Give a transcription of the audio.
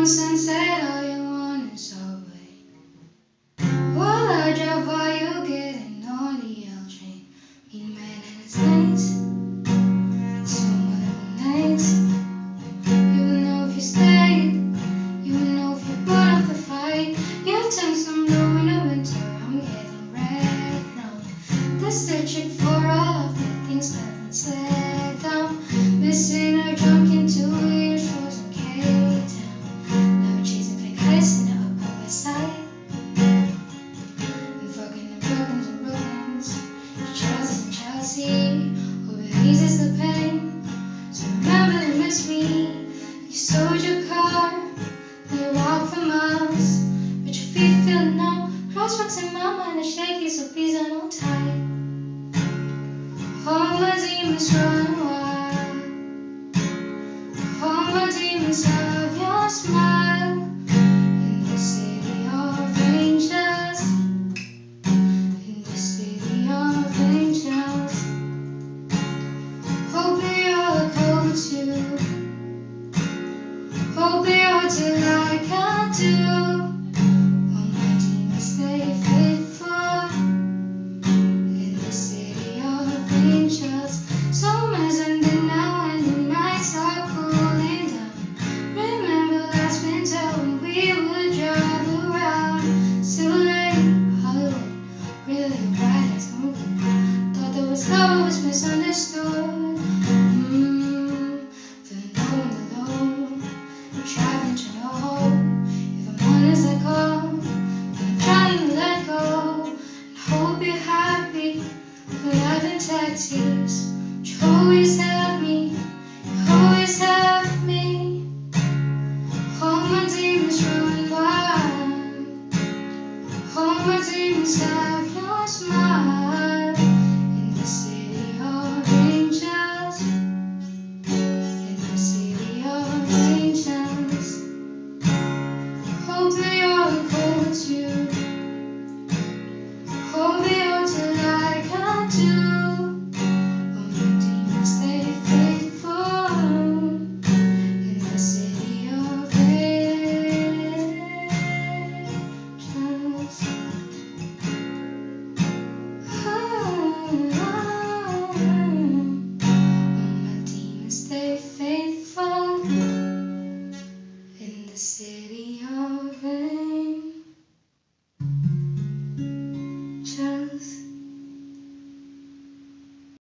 want sunset, all you want is away. What a job are you getting on the L train? Mean men and it's nights, and so many nights. You will know if you stayed, you will know if you put up a fight. Your tongue's some blue in the winter, I'm getting red now. That's the trick for all of the things that I've been set down. Missing a drunk into it, frozen K-Town. Now we're chasing fake heists and now I'll go beside. And fucking the brokens and brokens, Chelsea and Chelsea. Hope it eases the pain, so remember to miss me. You sold your car, then you walked for miles, but your feet feel numb. Crosswalks in my mind are shaky, so please don't hold tight. All my demons run wild, all my demons have your smile.